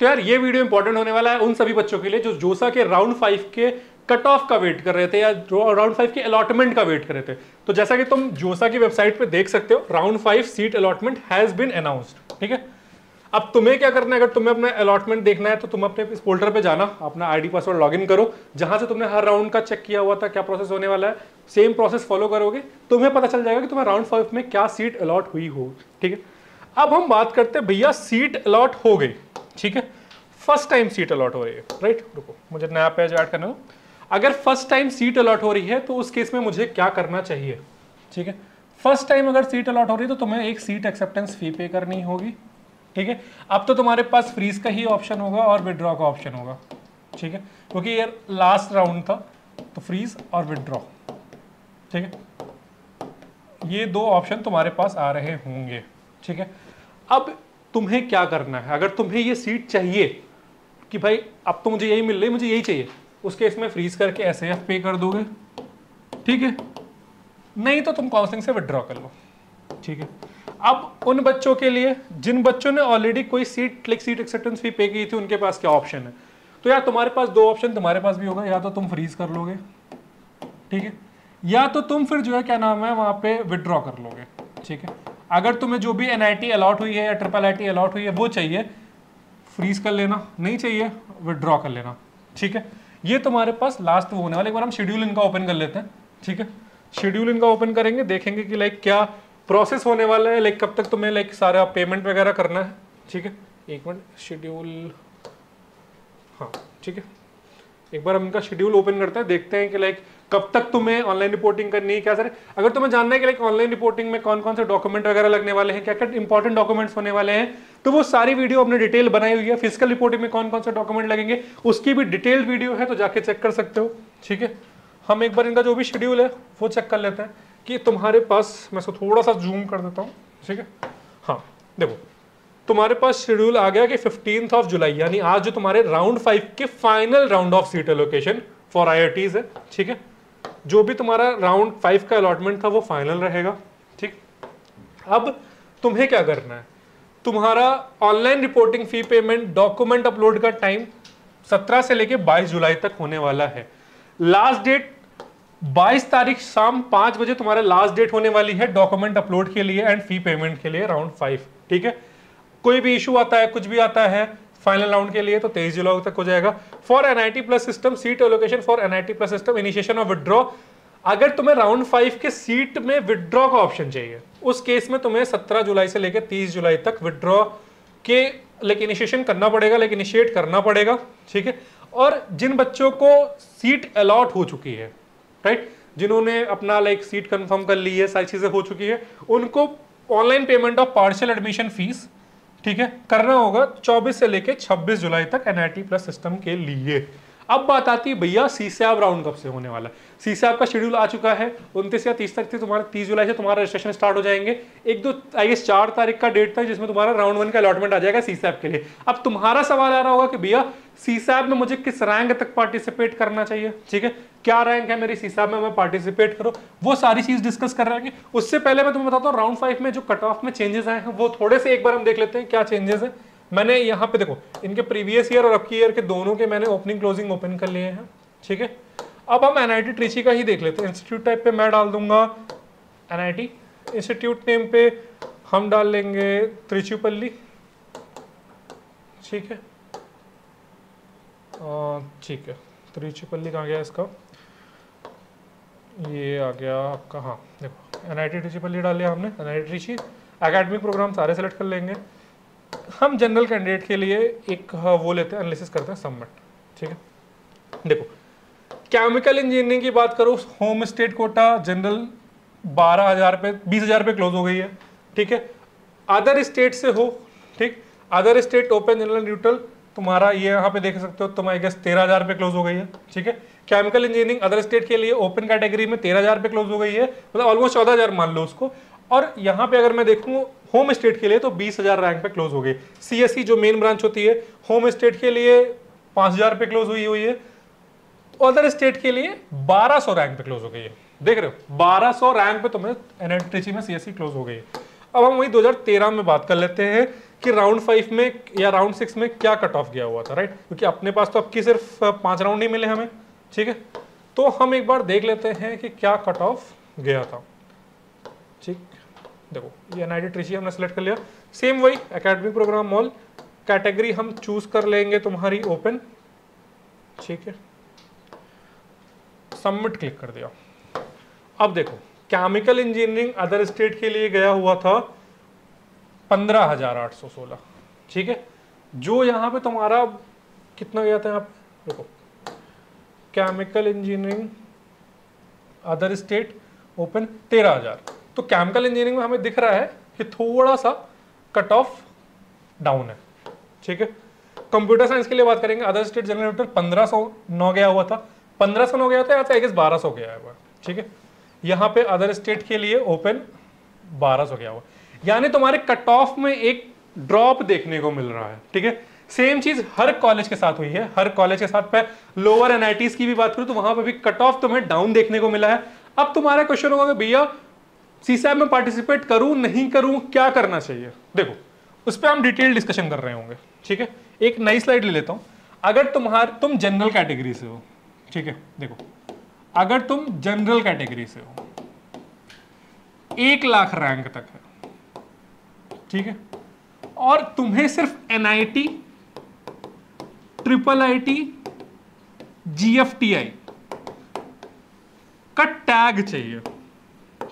तो यार ये वीडियो इंपॉर्टेंट होने वाला है उन सभी बच्चों के लिए जो जोसा के राउंड 5 के कट ऑफ का वेट कर रहे थे या राउंड 5 के अलॉटमेंट का वेट कर रहे थे। तो जैसा कि तुम जोसा की वेबसाइट पे देख सकते हो, round 5 seat allotment has been announced. ठीक है, अब तुम्हें क्या करना है, अगर तुम्हें अपना अलॉटमेंट देखना है तो तुम अपने इस फोल्डर पे जाना, अपना आईडी पासवर्ड लॉगिन करो, जहां से तुमने हर राउंड का चेक किया हुआ था क्या प्रोसेस होने वाला है, सेम प्रोसेस फॉलो करोगे, तुम्हें पता चल जाएगा कि तुम्हें राउंड 5 में क्या सीट अलॉट हुई हो। ठीक है, अब हम बात करते हैं भैया सीट अलॉट हो गई, ठीक है, फर्स्ट टाइम सीट अलॉट हो रही है, राइट। रुको मुझे नया पेज ऐड करना हो। अगर फर्स्ट टाइम सीट अलॉट हो रही है तो उस केस में मुझे क्या करना चाहिए, ठीक है। फर्स्ट टाइम अगर सीट अलॉट हो रही है तो तुम्हें एक सीट एक्सेप्टेंस फी पे करनी होगी, ठीक है। अब तो तुम्हारे पास फ्रीज का ही ऑप्शन होगा और विड्रॉ का ऑप्शन होगा, ठीक है, क्योंकि ये लास्ट राउंड था तो फ्रीज और विड्रॉ, ठीक है, ये दो ऑप्शन तुम्हारे पास आ रहे होंगे, ठीक है। अब तुम्हें क्या करना है, अगर तुम्हें ये सीट चाहिए कि भाई अब तो मुझे यही मिल रही, मुझे यही चाहिए, उसके इसमें फ्रीज करके एसएएफ पे कर दोगे, ठीक है, नहीं तो तुम काउंसलिंग से विड्रॉ कर लो, ठीक है। अब उन बच्चों के लिए जिन बच्चों ने ऑलरेडी कोई seat like seat acceptance fee pay की थी उनके पास क्या ऑप्शन है, तो यार तुम्हारे पास दो ऑप्शन तुम्हारे पास भी होगा, या तो तुम फ्रीज कर लोगे, ठीक है, या तो तुम फिर जो है क्या नाम है वहाँ पे विड्रॉ कर लोगे, ठीक है। अगर तुम्हें जो भी NIT अलॉट हुई है या IIIT अलॉट हुई है वो चाहिए, फ्रीज कर लेना, नहीं चाहिए विड्रॉ कर लेना, ठीक है। ये तुम्हारे पास लास्ट वो होने वाला है। एक बार हम शेड्यूल इनका ओपन कर लेते हैं, ठीक है, शेड्यूल इनका ओपन करेंगे, देखेंगे कि लाइक क्या प्रोसेस होने वाला है, लाइक कब तक तुम्हें लाइक सारा पेमेंट वगैरह करना है, ठीक है। एक मिनट शेड्यूल, हाँ ठीक है, एक बार हम इनका शेड्यूल ओपन करते हैं, देखते हैं कि लाइक कब तक तुम्हें ऑनलाइन रिपोर्टिंग करनी है, क्या सर। अगर तुम्हें जानना है कि लाइक ऑनलाइन रिपोर्टिंग में कौन कौन से डॉक्यूमेंट वगैरह लगने वाले हैं, क्या क्या इंपॉर्टेंट डॉक्यूमेंट्स होने वाले हैं, तो वो सारी वीडियो अपने डिटेल बनाई हुई है। फिजिकल रिपोर्टिंग में कौन कौन से डॉक्यूमेंट लगेंगे उसकी भी डिटेल्ड वीडियो है, तो जाके चेक कर सकते हो, ठीक है। हम एक बार इनका जो भी शेड्यूल है वो चेक कर लेते हैं कि तुम्हारे पास, मैं इसको थोड़ा सा जूम कर देता हूँ, ठीक है, हाँ देखो तुम्हारे पास शेड्यूल आ गया कि 15 जुलाई यानी आज जो तुम्हारे राउंड 5 के final round of seat allocation for IITs है, ठीक है। जो भी तुम्हारा राउंड 5 का अलॉटमेंट था वो फाइनल रहेगा, ठीक। अब तुम्हें क्या करना है, तुम्हारा online reporting fee payment document upload का टाइम 17 से लेके 22 जुलाई तक होने वाला है। लास्ट डेट 22 तारीख शाम 5 बजे तुम्हारा लास्ट डेट होने वाली है डॉक्यूमेंट अपलोड के लिए एंड फी पेमेंट के लिए राउंड 5, ठीक है। कोई भी इशू आता है, कुछ भी आता है फाइनल राउंड के लिए तो 23 जुलाई तक हो जाएगा। For NIT plus system seat allocation for NIT plus system initiation of withdraw, अगर तुम्हें राउंड 5 के सीट में विड्रॉ का ऑप्शन चाहिए उस केस में तुम्हें 17 जुलाई से लेकर 30 जुलाई तक विड्रॉ के लाइक इनिशिएशन करना पड़ेगा, लाइक इनिशिएट करना पड़ेगा, ठीक है। और जिन बच्चों को सीट अलॉट हो चुकी है, राइट, जिन्होंने अपना लाइक सीट कन्फर्म कर ली है, सारी चीजें हो चुकी है, उनको online payment of partial admission fees, ठीक है, करना होगा 24 से लेके 26 जुलाई तक NIT प्लस सिस्टम के लिए। अब बात आती है भैया सीसैब राउंड कब से होने वाला है। सीसैब का शेड्यूल आ चुका है 29 या 30 तक थी, तुम्हारा 30 जुलाई से तुम्हारा रजिस्ट्रेशन स्टार्ट हो जाएंगे। एक दो आई गेस 4 तारीख का डेट था जिसमें तुम्हारा राउंड 1 का अलॉटमेंट आ जाएगा सीसैब के लिए। अब तुम्हारा सवाल आ रहा होगा कि भैया सीसैब में मुझे किस रैंक तक पार्टिसिपेट करना चाहिए, ठीक है, क्या रैंक है मेरी सीसैब में, मैं पार्टिसिपेट करूं, वो सारी चीज डिस्कस कर रहे हैं। उससे पहले मैं तुम्हें बताता हूँ राउंड 5 में जो कट ऑफ में चेंजेस आए हैं वो थोड़े से एक बार हम देख लेते हैं क्या चेंजेस है। मैंने यहाँ पे देखो इनके प्रीवियस ईयर और अब की ईयर के दोनों के मैंने ओपनिंग क्लोजिंग ओपन कर लिए हैं, ठीक है। अब हम NIT ट्रिची का ही देख लेते हैं, इंस्टीट्यूट टाइप पे मैं डाल दूंगा NIT, इंस्टीट्यूट नेम पे हम डाल लेंगे त्रिचुपल्ली, ठीक है, ठीक है, त्रिचुपल्ली कहाँ गया इसका, ये आ गया आपका, हाँ देखो NIT त्रिचुपल्ली डाल लिया हमने, NIT ट्रिची। एकेडमिक प्रोग्राम सारे सेलेक्ट कर लेंगे हम, जनरल कैंडिडेट के लिए एक वो लेते हैं, एनालिसिस करते हैं, सबमिट, ठीक है। देखो केमिकल इंजीनियरिंग की बात करो, होम स्टेट कोटा जनरल 12,000 पे 20,000 पे क्लोज हो गई है, ठीक है। अदर स्टेट से हो, ठीक, other state open general neutral तुम्हारा ये यहाँ पे देख सकते हो, तुम्हारी गैस 13,000 पे क्लोज हो गई है, ठीक है। केमिकल इंजीनियरिंग अदर स्टेट के लिए ओपन कैटेगरी में 13,000 पे क्लोज हो गई है, मतलब ऑलमोस्ट 14,000 मान लो उसको। और यहाँ पे अगर मैं देखूँ होम स्टेट के लिए तो 20,000 रैंक पे क्लोज हो गई। CSE जो मेन ब्रांच होती है होम स्टेट के लिए 5,000 पे क्लोज हुई है, अदर स्टेट के लिए 1,200 रैंक पे क्लोज हो गई है, देख रहे हो 1,200 रैंक पे तुम्हें NIT में CSE क्लोज हो गई है। अब हम वही 2013 में बात कर लेते हैं कि राउंड 5 में या राउंड 6 में क्या कट ऑफ गया हुआ था, राइट, क्योंकि अपने पास तो अब की सिर्फ 5 राउंड ही मिले हमें, ठीक है। तो हम एक बार देख लेते हैं कि क्या कट ऑफ गया था, ठीक। देखो ये NIT ट्रिची हमने सेलेक्ट कर लिया, सेम वही एकेडमिक प्रोग्राम ऑल, कैटेगरी हम चूज कर लेंगे तुम्हारी ओपन, ठीक है, सबमिट क्लिक कर दिया। अब देखो केमिकल इंजीनियरिंग अदर स्टेट के लिए गया हुआ था 15,816, ठीक है, जो यहाँ पे तुम्हारा कितना गया था, यहाँ पे देखो chemical engineering other state open 13,000। तो केमिकल इंजीनियरिंग में हमें दिख रहा है कि थोड़ा सा कट ऑफ डाउन है, ठीक है। कंप्यूटर साइंस के लिए बात करेंगे, अदर स्टेट जनरल 1509 गया हुआ था, 1509 गया था या था 1200 गया हुआ, ठीक है। यहाँ पे अदर स्टेट के लिए ओपन 1200 गया हुआ, यानी तुम्हारे कट ऑफ में एक ड्रॉप देखने को मिल रहा है, ठीक है। सेम चीज हर कॉलेज के साथ हुई है, हर कॉलेज के साथ पे लोअर NITs की भी बात करूं तो वहां पर भी कट ऑफ तुम्हें डाउन देखने को मिला है। अब तुम्हारा क्वेश्चन होगा भैया सीसैब में पार्टिसिपेट करूं नहीं करूं, क्या करना चाहिए। देखो उस पर हम डिटेल डिस्कशन कर रहे होंगे, ठीक है। एक नई स्लाइड ले लेता हूं। अगर तुम जनरल कैटेगरी से हो, ठीक है, देखो अगर तुम जनरल कैटेगरी से हो 1 लाख रैंक तक है, ठीक है, और तुम्हें सिर्फ NIT, IIT, GFTI का टैग चाहिए,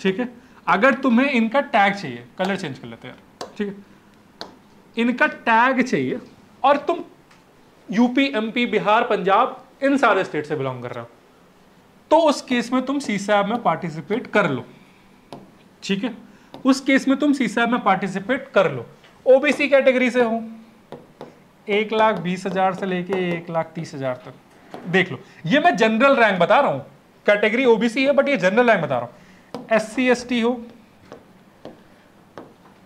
ठीक है। अगर तुम्हें इनका टैग चाहिए, कलर चेंज कर लेते हैं यार, ठीक है, इनका टैग चाहिए और तुम यूपी, MP, बिहार, पंजाब इन सारे स्टेट से बिलोंग कर रहे हो, तो उस केस में तुम सीसैब में पार्टिसिपेट कर लो, ठीक है। उस केस में तुम सीसैब में पार्टिसिपेट कर लो। ओबीसी कैटेगरी से हो 1,20,000 से लेके 1,30,000 तक, देख लो ये मैं जनरल रैंक बता रहा हूं, कैटेगरी ओबीसी है बट ये जनरल रैंक बता रहा हूं। SC ST हो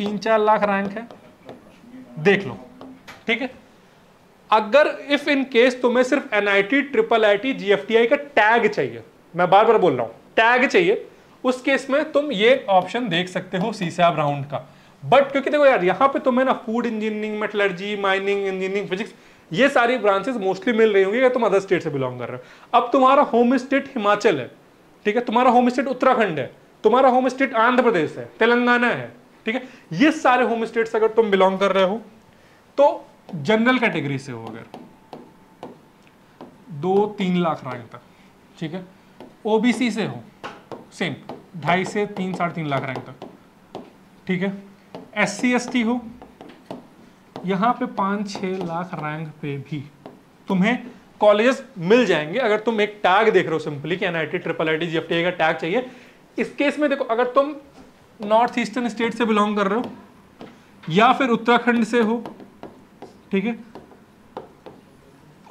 3-4 लाख रैंक है, देख लो, ठीक है। अगर इफ इन केस तुम्हें सिर्फ NIT, IIT, GFTI का टैग चाहिए, मैं बार बार बोल रहा हूं टैग चाहिए, उस केस में तुम ये ऑप्शन देख सकते हो सीसैब राउंड का। बट क्योंकि देखो यार यहाँ पे तुम्हें ना food engineering, metallurgy, mining engineering, physics ये सारी ब्रांचेस मोस्टली मिल रही होंगी अगर तुम अदर स्टेट से बिलोंग कर रहे हो। अब तुम्हारा होम स्टेट हिमाचल है, ठीक है, तुम्हारा होम स्टेट उत्तराखंड है, तुम्हारा होम स्टेट आंध्र प्रदेश है, तेलंगाना है, ठीक है। ये सारे होम स्टेट से अगर तुम बिलोंग कर रहे हो तो जनरल कैटेगरी से हो अगर 2-3 लाख रैंक तक, ठीक है। OBC से हो सेम 2.5 से 3-3.5 लाख रैंक तक, ठीक है। SC ST हो यहाँ पे 5-6 लाख रैंक पे भी तुम्हें कॉलेजेस मिल जाएंगे अगर तुम एक टैग देख रहे हो सिंपली कि NIT, IIT, GFTI का टैग चाहिए। इस केस में देखो अगर तुम नॉर्थ ईस्टर्न स्टेट से बिलोंग कर रहे हो या फिर उत्तराखंड से हो, ठीक है,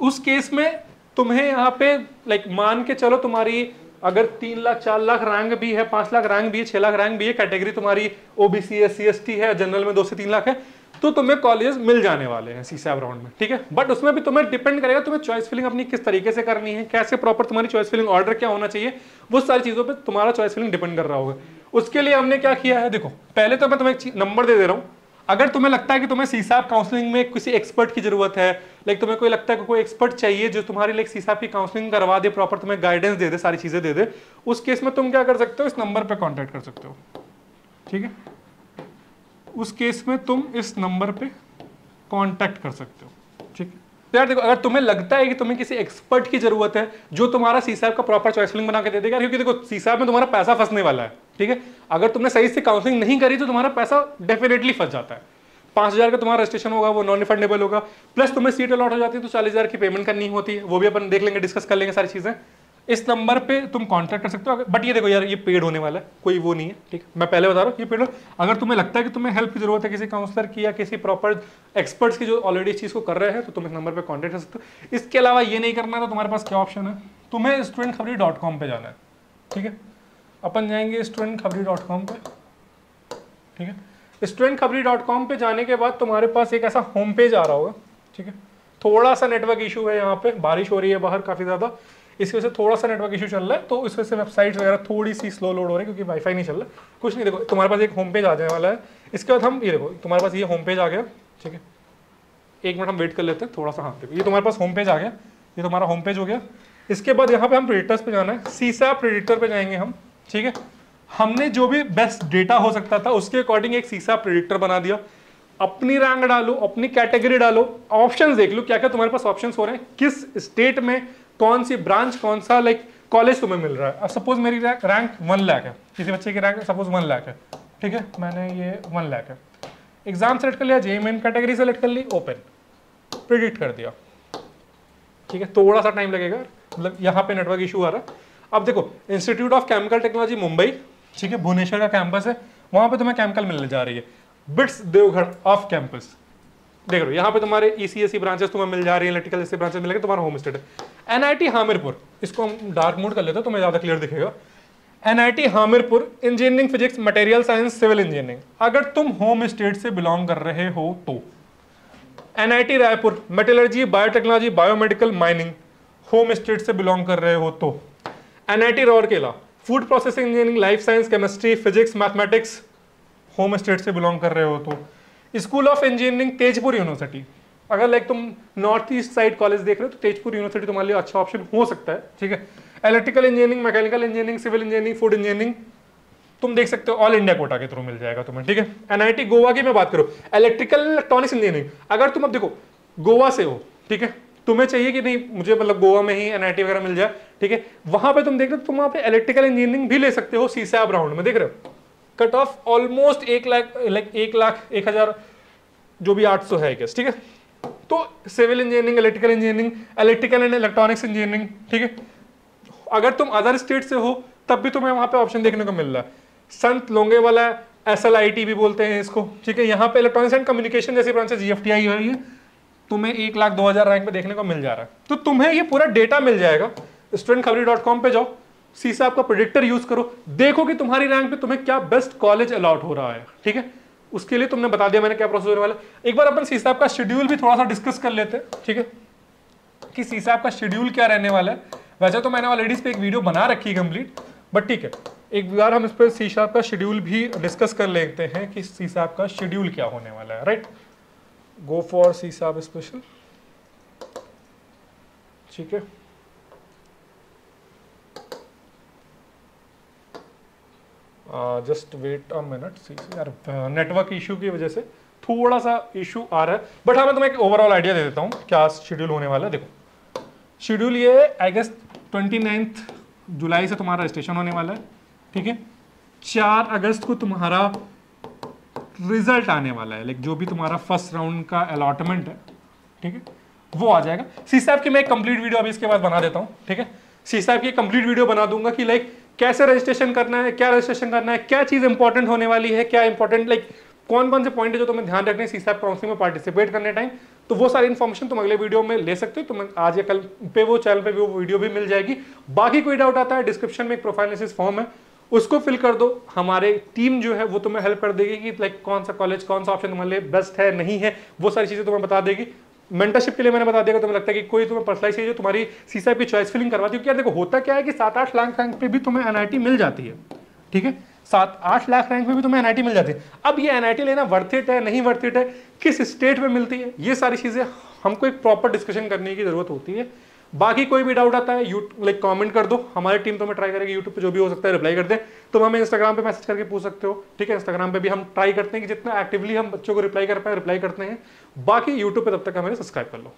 उस केस में तुम्हें यहाँ पे लाइक मान के चलो तुम्हारी अगर 3 लाख 4 लाख रैंक भी है, 5 लाख रैंक भी है, 6 लाख रैंक भी है, कैटेगरी तुम्हारी OBC, SC, ST है, जनरल में 2 से 3 लाख है, तो तुम्हें कॉलेजेस मिल जाने वाले हैं सीसैब राउंड में, ठीक है। बट उसमें भी तुम्हें डिपेंड करेगा तुम्हें चॉइस फिलिंग अपनी किस तरीके से करनी है, कैसे प्रॉपर तुम्हारी चॉइस फिलिंग, ऑर्डर क्या होना चाहिए, वो सारी चीज़ों पर तुम्हारा चॉइस फिलिंग डिपेंड कर रहा होगा। उसके लिए हमने क्या किया है, देखो पहले तो मैं तुम्हें एक नंबर दे दे रहा हूँ। अगर तुम्हें लगता है कि तुम्हें सीसैब काउंसलिंग में किसी एक्सपर्ट की जरूरत है, लाइक तुम्हें कोई लगता है कि कोई एक्सपर्ट चाहिए जो तुम्हारी लाइक सीसैब की काउंसलिंग करवा दे, प्रॉपर तुम्हें गाइडेंस दे दे, सारी चीजें दे दे, उस केस में तुम क्या कर सकते हो, इस नंबर पे कांटेक्ट कर सकते हो, ठीक है। उस केस में तुम इस नंबर पे कांटेक्ट कर सकते हो, ठीक है। यार देखो अगर तुम्हें लगता है कि तुम्हें किसी एक्सपर्ट की जरूरत है जो तुम्हारा सीसैब का प्रॉपर चॉइस फिलिंग बना के दे देगा, क्योंकि देखो सीसैब में तुम्हारा पैसा फंसने वाला है, ठीक है। अगर तुमने सही से काउंसलिंग नहीं करी तो तुम्हारा पैसा डेफिनेटली फंस जाता है। 5,000 का तुम्हारा रजिस्ट्रेशन होगा, वो नॉन रिफंडेबल होगा, प्लस तुम्हें सीट अलॉट हो जाती है तो 40,000 की पेमेंट करनी होती है, वो भी अपन देख लेंगे, डिस्कस कर लेंगे सारी चीजें। इस नंबर पे तुम कॉन्टैक्ट कर सकते हो। बट ये देखो यार ये पेड होने वाला है, कोई वो नहीं है, ठीक है, मैं पहले बता रहा हूँ ये पेड हो। अगर तुम्हें लगता है कि तुम्हें हेल्प की जरूरत है किसी काउंसलर की या किसी प्रॉपर एक्सपर्ट्स की जो ऑलरेडी इस चीज़ को कर रहे हैं, तो तुम इस नंबर पे कॉन्टैक्ट कर सकते हो। इसके अलावा ये नहीं करना तो तुम्हारे पास क्या ऑप्शन है, तुम्हें studentkhawri.com पर जाना है, ठीक है, अपन जाएंगे studentkhawri.com पर, ठीक है। studentkhawri.com पर जाने के बाद तुम्हारे पास एक ऐसा होम पेज आ रहा होगा, ठीक है। थोड़ा सा नेटवर्क इशू है, यहाँ पे बारिश हो रही है बाहर काफ़ी ज़्यादा, इसकी वजह से थोड़ा सा नेटवर्क इशू चल रहा है, तो इस वजह से वेबसाइट वगैरह थोड़ी सी स्लो लोड हो रही है क्योंकि वाईफाई नहीं चल रहा। कुछ नहीं, देखो तुम्हारे पास एक होम पेज आ जाने वाला है। इसके बाद हम ये देखो तुम्हारे पास ये होम पेज आ गया, ठीक है, एक मिनट हम वेट कर लेते हैं थोड़ा सा। हाँ, ये तुम्हारे पास होम पेज आ गया, ये तुम्हारा होम पेज हो गया। इसके बाद यहाँ पे हम प्रेडिटर्स पे जाना है, सीसा प्रेडिटर पे जाएंगे हम। ठीक है, हमने जो भी बेस्ट डेटा हो सकता था उसके अकॉर्डिंग एक सीसा प्रेडिक्टर बना दिया। अपनी रैंक डालो, अपनी कैटेगरी डालो, ऑप्शंस देख लो क्या क्या तुम्हारे पास ऑप्शंस हो रहे हैं, किस स्टेट में कौन सी ब्रांच, कौन सा लाइक कॉलेज तुम्हें मिल रहा है। अब सपोज मेरी रैंक 1 लाख है, किसी बच्चे की रैंक सपोज 1 लाख है। ठीक है, मैंने ये 1 लाख है, एग्जाम सेलेक्ट कर लिया, जेईई मेन कैटेगरी सेलेक्ट कर ली, ओपन प्रेडिक्ट कर दिया। ठीक है, थोड़ा सा टाइम लगेगा, मतलब यहाँ पे नेटवर्क इशू आ रहा है। अब देखो, institute of chemical technology Mumbai, ठीक है, भुवनेश्वर का कैंपस है, वहाँ पे तुम्हें केमिकल मिलने जा रही है। बिट्स देवघर ऑफ कैंपस, देख लो यहाँ पे तुम्हारे ईसीएसई ब्रांचेस तुम्हें मिल जा रही है, इलेक्ट्रिकल जैसे ब्रांचेस मिलेंगे, तुम्हारा होम स्टेट है। एनआईटी हामिरपुर, इसको हम डार्क मोड कर लेते हैं, तुम्हें ज़्यादा क्लियर दिखेगा। NIT Hamirpur, engineering physics, material science, civil engineering, अगर तुम होम स्टेट से बिलोंग कर रहे हो तो। NIT Raipur, metallurgy, biotechnology, biomedical, mining, home state से बिलोंग कर रहे हो तो। NIT Rourkela, food processing engineering, life science, chemistry, physics, mathematics, home state से बिलोंग कर रहे हो तो। School of engineering Tezpur university, अगर लाइक तुम नॉर्थ ईस्ट साइड कॉलेज देख रहे हो तो तेजपुर यूनिवर्सिटी तुम्हारे लिए अच्छा ऑप्शन हो सकता है। ठीक है, electrical engineering, mechanical engineering, civil engineering, food engineering, तुम देख सकते हो, ऑल इंडिया कोटा के थ्रू मिल जाएगा तुम्हें। ठीक है, एनआईटी गोवा की मैं बात करूँ, इलेक्ट्रिकल इलेक्ट्रॉनिक्स इंजीनियरिंग, अगर तुम अब देखो गोवा से हो, ठीक है, तुम्हें चाहिए कि नहीं मुझे मतलब गोवा में ही एनआईटी वगैरह मिल जाए, ठीक है, वहां पे तुम देख रहे हो, तुम वहाँ पे इलेक्ट्रिकल इंजीनियरिंग भी ले सकते हो सीसैब राउंड में। देख रहे हो कट ऑफ ऑलमोस्ट 1,01,000 जो भी 800 है गेस। ठीक है, तो civil engineering, electrical and electronics engineering, ठीक है, अगर तुम अदर स्टेट से हो तब भी तुम्हें वहाँ पे ऑप्शन देखने को मिल रहा है। संत लोंगे वाला SLIT भी बोलते हैं इसको, ठीक है, यहाँ पे इलेक्ट्रॉनिक्स एंड कम्युनिकेशन जैसी ब्रांचेस GFTI हो रही है, तुम्हें 1,02,000 रैंक पे देखने को मिल जा रहा है। तो तुम्हें ये पूरा डेटा मिल जाएगा। studentkhawri.com पे जाओ, सीसा आपका प्रेडिक्टर यूज करो, देखो कि तुम्हारी रैंक पे तुम्हें क्या बेस्ट कॉलेज अलाउट हो रहा है। ठीक है, उसके लिए तुमने बता दिया मैंने क्या प्रोसेस होने वाला है। एक बार अपन सीसा आपका शेड्यूल भी थोड़ा सा डिस्कस कर लेते हैं, ठीक है, कि सीसा आपका शेड्यूल क्या रहने वाला है। वैसे तो मैंने ऑलरेडी इस पर एक वीडियो बना रखी है कंप्लीट, बट ठीक है, एक बार हम इस पर सीसा का शेड्यूल भी डिस्कस कर लेते हैं कि सीसा का शेड्यूल क्या होने वाला है। Right, go for CSAB special, ठीक है, जस्ट वेट अ मिनट। सीसा यार नेटवर्क इशू की वजह से थोड़ा सा इशू आ रहा है, बट हाँ मैं तुम्हें एक ओवरऑल आइडिया दे देता हूँ क्या शेड्यूल होने वाला है। देखो शेड्यूल ये आई गेस 29 जुलाई से तुम्हारा रजिस्ट्रेशन होने वाला है, ठीक है, 4 अगस्त को तुम्हारा रिजल्ट आने वाला है, लाइक जो भी तुम्हारा फर्स्ट राउंड का अलॉटमेंट है, ठीक है, वो आ जाएगा। सीसा की मैं एक कंप्लीट वीडियो अभी इसके बाद बना देता हूँ, ठीक है, सीसा की कंप्लीट वीडियो बना दूंगा कि लाइक कैसे रजिस्ट्रेशन करना है, क्या रजिस्ट्रेशन करना है, क्या चीज़ इंपॉर्टेंट होने वाली है, क्या इंपॉर्टेंट लाइक कौन कौन से पॉइंट है जो तुम्हें ध्यान रखना है सीसा काउंसिलिंग में पार्टिसिपेट करने टाइम। तो वो सारी इन्फॉर्मेशन तुम अगले वीडियो में ले सकते हो, तुम्हें आज या कल पे वो चैनल पे वो वीडियो भी मिल जाएगी। बाकी कोई डाउट आता है, डिस्क्रिप्शन में एक प्रोफाइल एनालिसिस फॉर्म है, उसको फिल कर दो, हमारे टीम जो है वो तुम्हें हेल्प कर देगी कि लाइक कौन सा कॉलेज, कौन सा ऑप्शन तुम्हारे लिए बेस्ट है, नहीं है, वो सारी चीज़ें तुम्हें बता देगी। मेंटरशिप के लिए मैंने बता दिया, तुम्हें लगता है कि कोई तुम्हें पर्सनलाइज चाहिए जो तुम्हारी सीसा की चॉइस फिलिंग करवाती है, क्योंकि देखो होता क्या है कि 7-8 लाख रैंक पे भी तुम्हें एनआईटी मिल जाती है, ठीक है, 7-8 लाख रैंक में भी तुम्हें एनआईटी मिल जाती है। अब ये एनआईटी लेना वर्थ इट है, नहीं वर्थ इट है, किस स्टेट में मिलती है, ये सारी चीज़ें हमको एक प्रॉपर डिस्कशन करने की जरूरत होती है। बाकी कोई भी डाउट आता है लाइक कमेंट कर दो, हमारी टीम तुम्हें ट्राई करेगी यूट्यूब पे जो भी हो सकता है रिप्लाई कर दे। तुम हमें इंस्टाग्राम पे मैसेज करके पूछ सकते हो, ठीक है, इंस्टाग्राम पे भी हम ट्राई करते हैं कि जितना एक्टिवली हम बच्चों को रिप्लाई कर पाए रिप्लाई करते हैं। बाकी यूट्यूब पे तब तक हमें सब्सक्राइब कर लो।